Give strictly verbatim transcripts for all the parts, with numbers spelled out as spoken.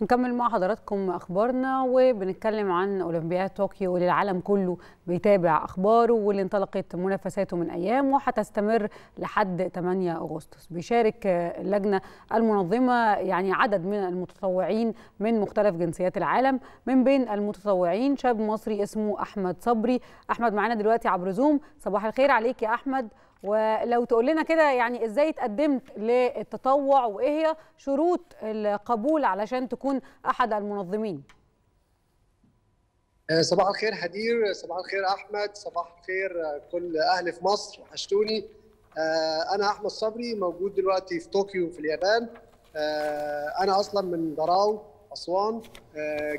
هنكمل مع حضراتكم اخبارنا وبنتكلم عن اولمبياد طوكيو اللي العالم كله بيتابع اخباره واللي انطلقت منافساته من ايام وهتستمر لحد ثمانية أغسطس. بيشارك اللجنه المنظمه يعني عدد من المتطوعين من مختلف جنسيات العالم، من بين المتطوعين شاب مصري اسمه احمد صبري. احمد معانا دلوقتي عبر زوم، صباح الخير عليك يا احمد، ولو تقول لنا كده يعني ازاي اتقدمت للتطوع وايه هي شروط القبول علشان تكون احد المنظمين. صباح الخير حدير، صباح الخير احمد، صباح الخير كل اهل في مصر، وحشتوني. انا احمد صبري، موجود دلوقتي في طوكيو في اليابان. انا اصلا من دراو اسوان،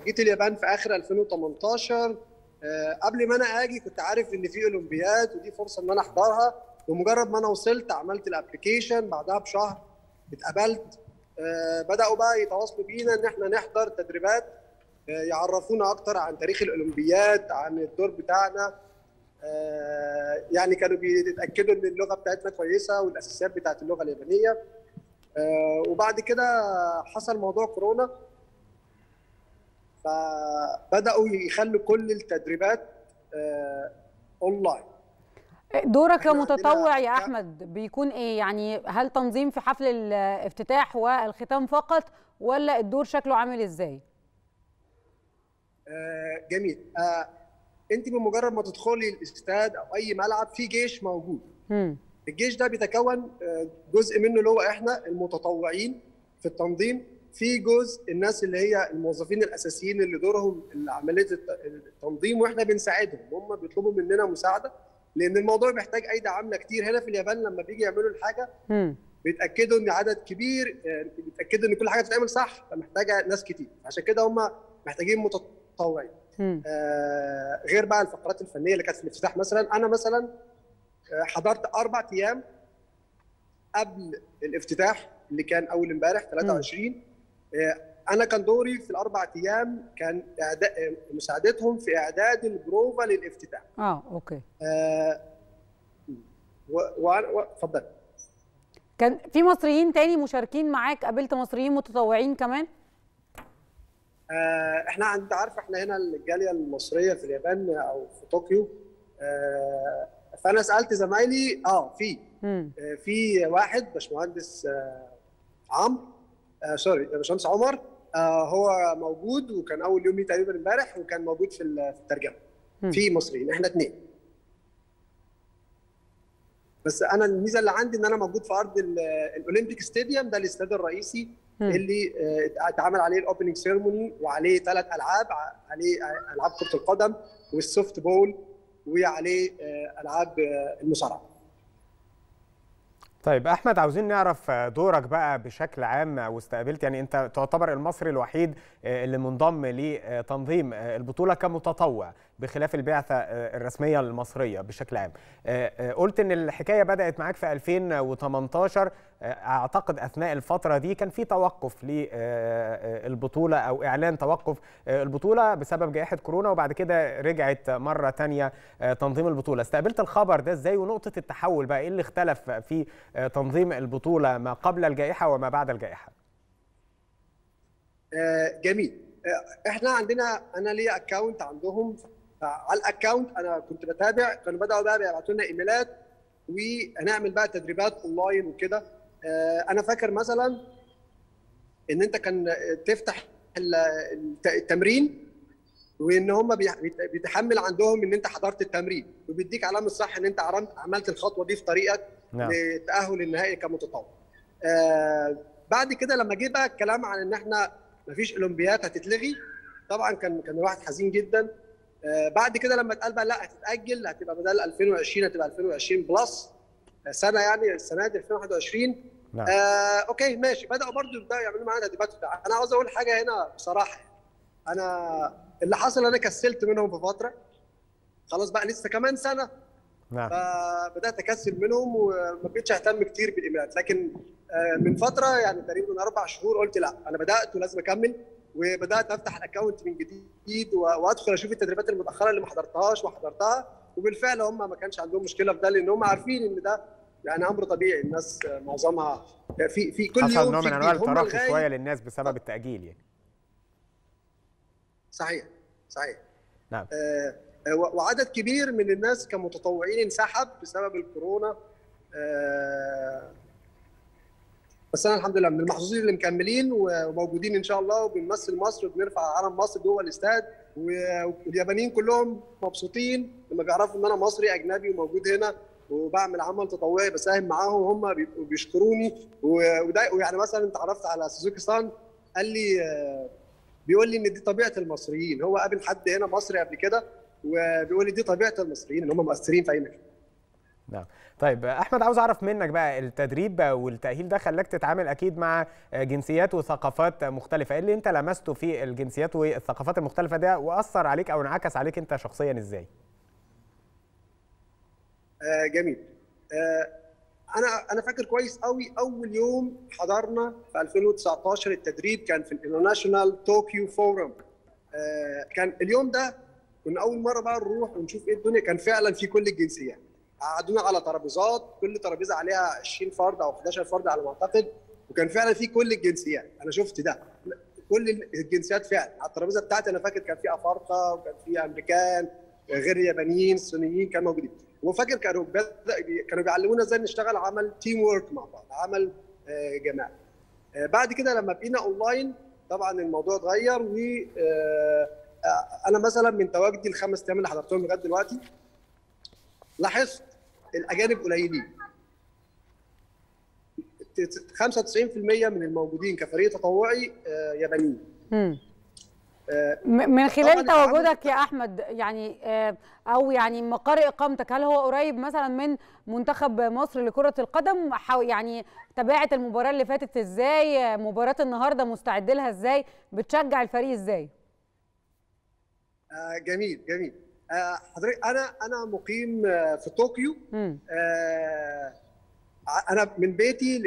جيت اليابان في اخر ألفين وثمانية عشر. قبل ما انا اجي كنت عارف ان في اولمبياد ودي فرصه ان انا احضرها، ومجرد ما انا وصلت عملت الابلكيشن، بعدها بشهر اتقبلت. آه بداوا بقى يتواصلوا بينا ان احنا نحضر تدريبات، آه يعرفونا اكتر عن تاريخ الاولمبياد، عن الدور بتاعنا. آه يعني كانوا بيتاكدوا ان اللغه بتاعتنا كويسه والاساسيات بتاعت اللغه اليابانيه. آه وبعد كده حصل موضوع كورونا، فبداوا يخلوا كل التدريبات آه اونلاين. دورك كمتطوع يا أحمد بيكون إيه؟ يعني هل تنظيم في حفل الافتتاح والختام فقط، ولا الدور شكله عامل إزاي؟ آه جميل. آه أنت بمجرد ما تدخلي الاستاد أو أي ملعب في جيش موجود. م. الجيش ده بيتكون جزء منه اللي هو إحنا المتطوعين في التنظيم، في جزء الناس اللي هي الموظفين الأساسيين اللي دورهم عملية التنظيم، وإحنا بنساعدهم. هم بيطلبوا مننا مساعدة لان الموضوع محتاج ايدي عامله كتير. هنا في اليابان لما بيجي يعملوا الحاجه م. بيتاكدوا ان عدد كبير، بيتاكدوا ان كل حاجه بتتعمل صح، فمحتاجه ناس كتير، عشان كده هم محتاجين متطوعين. آه غير بقى الفقرات الفنيه اللي كانت في الافتتاح. مثلا انا مثلا حضرت اربع ايام قبل الافتتاح اللي كان اول امبارح ثلاثة وعشرين. آه انا كان دوري في الاربع ايام كان إعداد مساعدتهم في اعداد البروفا للافتتاح. اه اوكي. آه اتفضل. كان في مصريين تاني مشاركين معاك؟ قابلت مصريين متطوعين كمان؟ آه احنا انت عارف احنا هنا الجاليه المصريه في اليابان او في طوكيو. آه فانا سالت زمايلي. اه في آه في واحد باشمهندس آه عمرو آه سوري باشمهندس عمر، آه هو موجود، وكان اول يوم ليه تقريبا امبارح، وكان موجود في الترجمه. م. في مصريين، احنا اثنين بس. انا الميزه اللي عندي ان انا موجود في ارض الاولمبيك ستاديوم، ده الاستاد الرئيسي م. اللي آه اتعمل عليه الاوبننج سيرموني، وعليه ثلاث العاب، عليه العاب كره القدم والسوفت بول، وعليه آه العاب آه المصارعه. طيب احمد، عاوزين نعرف دورك بقى بشكل عام واستقبلت، يعني انت تعتبر المصري الوحيد اللي منضم لتنظيم البطوله كمتطوع بخلاف البعثه الرسميه المصريه بشكل عام. قلت ان الحكايه بدات معاك في ألفين وثمانية عشر، اعتقد اثناء الفتره دي كان في توقف للبطوله او اعلان توقف البطوله بسبب جائحه كورونا، وبعد كده رجعت مره ثانيه تنظيم البطوله. استقبلت الخبر ده ازاي، ونقطه التحول بقى ايه اللي اختلف في تنظيم البطوله ما قبل الجائحه وما بعد الجائحه؟ آه جميل. آه احنا عندنا، انا ليا اكونت عندهم، على الاكونت انا كنت بتابع. كانوا بداوا بقى يبعتوا لنا ايميلات وهنعمل بقى تدريبات اونلاين وكده. آه انا فاكر مثلا ان انت كان تفتح التمرين، وان هم بيتحمل عندهم ان انت حضرت التمرين، وبيديك علامه صح ان انت عملت الخطوه دي في طريقك لتاهل النهائي كمتطوع. آه بعد كده لما جه بقى الكلام عن ان احنا مفيش اولمبياد هتتلغي، طبعا كان كان الواحد حزين جدا. آه بعد كده لما اتقال بقى لا هتتاجل، هتبقى بدل ألفين وعشرين هتبقى ألفين وعشرين بلس سنه، يعني السنه دي ألفين وواحد وعشرين. نعم. آه اوكي ماشي. بداوا برضو يبداوا يعملوا معانا تدريبات. انا عاوز اقول حاجه هنا بصراحه، انا اللي حصل انا كسلت منهم في فتره، خلاص بقى لسه كمان سنه. نعم. فبدات اكسل منهم وما بقتش اهتم كتير بالايميلات، لكن من فتره يعني تقريبا اربع شهور قلت لا انا بدات ولازم اكمل، وبدات افتح الاكونت من جديد وادخل اشوف التدريبات المتاخره اللي ما حضرتهاش وحضرتها. وبالفعل هم ما كانش عندهم مشكله في ده، لان هم عارفين ان ده يعني امر طبيعي، الناس معظمها في في كل يوم حصل نوع من انواع التراخي شويه للناس بسبب التاجيل يعني. صحيح صحيح نعم. آه وعدد كبير من الناس كمتطوعين انسحب بسبب الكورونا، آه بس انا الحمد لله من المحظوظين اللي مكملين وموجودين ان شاء الله، وبنمثل مصر وبنرفع علم مصر جوه الاستاد، واليابانيين كلهم مبسوطين لما بيعرفوا ان انا مصري اجنبي وموجود هنا وبعمل عمل تطوعي بساهم معاهم، وهم بيبقوا بيشكروني. ويعني مثلا اتعرفت على سوزوكي سان، قال لي بيقول لي ان دي طبيعه المصريين، هو قابل حد هنا مصري قبل كده وبيقول لي دي طبيعه المصريين ان هم مؤثرين في اي مكان. نعم. طيب احمد، عاوز اعرف منك بقى التدريب والتاهيل ده خلاك تتعامل اكيد مع جنسيات وثقافات مختلفه، ايه اللي انت لمسته في الجنسيات والثقافات المختلفه ده واثر عليك او انعكس عليك انت شخصيا ازاي؟ آه جميل. آه انا انا فاكر كويس قوي اول يوم حضرنا في ألفين وتسعتاشر التدريب، كان في الإنترناشونال طوكيو فورم. آه كان اليوم ده كنا اول مره بقى نروح ونشوف ايه الدنيا، كان فعلا في كل الجنسيات، قعدونا على ترابيزات كل ترابيزه عليها عشرين فرد او حداشر فرد على ما اعتقد، وكان فعلا في كل الجنسيات، انا شفت ده كل الجنسيات فعلا على الترابيزه بتاعتي. انا فاكر كان في افارقه وكان في امريكان غير اليابانيين الصينيين كانوا موجودين، وفاكر كانوا كانوا بيعلمونا ازاي نشتغل عمل تيم وورك مع بعض، عمل جماعي. بعد كده لما بقينا اونلاين طبعا الموضوع اتغير، و انا مثلا من تواجدي الخمس ايام اللي حضرتهم لغايه دلوقتي لاحظت الاجانب قليلين، خمسة وتسعين بالمية من الموجودين كفريق تطوعي يابانيين. من خلال تواجدك يا احمد يعني او يعني مقر اقامتك، هل هو قريب مثلا من منتخب مصر لكره القدم؟ يعني تابعت المباراه اللي فاتت ازاي، مباراه النهارده مستعد لها ازاي، بتشجع الفريق ازاي؟ آه جميل جميل. آه حضرتك انا انا مقيم آه في طوكيو. آه انا من بيتي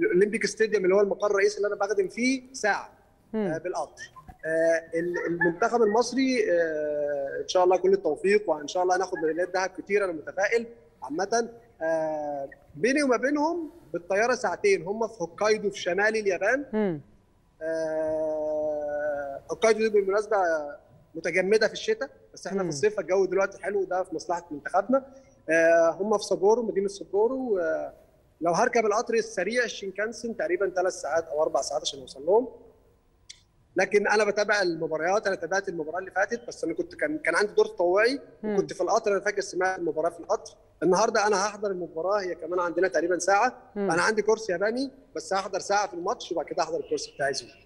للاولمبيك ستاديوم اللي هو المقر الرئيسي اللي انا بخدم فيه ساعه آه بالقطر. المنتخب المصري ان شاء الله كل التوفيق، وان شاء الله هناخد ميداليات ذهب كتير، انا متفائل. عامه بيني وما بينهم بالطياره ساعتين، هم في هوكايدو في شمال اليابان. هوكايدو دي بالمناسبه متجمده في الشتاء، بس احنا في الصيف الجو دلوقتي حلو، ده في مصلحه منتخبنا. هم في صابورو، مدينه صابورو. لو هركب القطر السريع الشينكانسن تقريبا ثلاث ساعات او اربع ساعات عشان اوصل لهم، لكن انا بتابع المباريات. انا تابعت المباراه اللي فاتت، بس انا كنت كان كان عندي دور تطوعي وكنت في القطر، انا فاكر سمعت المباراه في القطر. النهارده انا هحضر المباراه، هي كمان عندنا تقريبا ساعه. مم. انا عندي كورس ياباني بس هحضر ساعه في الماتش وبعد كده هحضر الكورس بتاعي.